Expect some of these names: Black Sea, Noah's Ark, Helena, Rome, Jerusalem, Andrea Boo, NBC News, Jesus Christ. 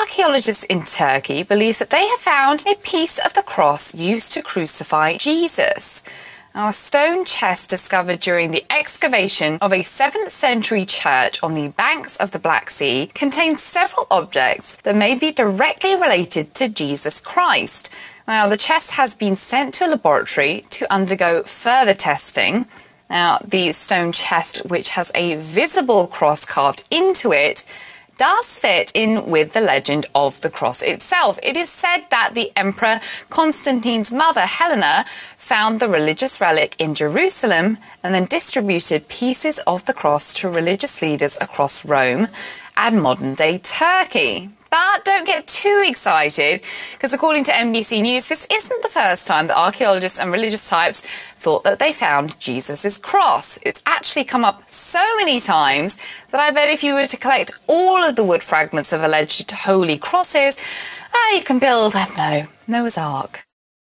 Archaeologists in Turkey believe that they have found a piece of the cross used to crucify Jesus. Now, a stone chest discovered during the excavation of a 7th century church on the banks of the Black Sea contains several objects that may be directly related to Jesus Christ. Now, the chest has been sent to a laboratory to undergo further testing. Now, the stone chest, which has a visible cross carved into it, does fit in with the legend of the cross itself. It is said that the Emperor Constantine's mother, Helena, found the religious relic in Jerusalem and then distributed pieces of the cross to religious leaders across Rome and modern-day Turkey. But don't get too excited, because according to NBC News, this isn't the first time that archaeologists and religious types thought that they found Jesus' cross. It's actually come up so many times that I bet if you were to collect all of the wood fragments of alleged holy crosses, you can build, I don't know, Noah's Ark.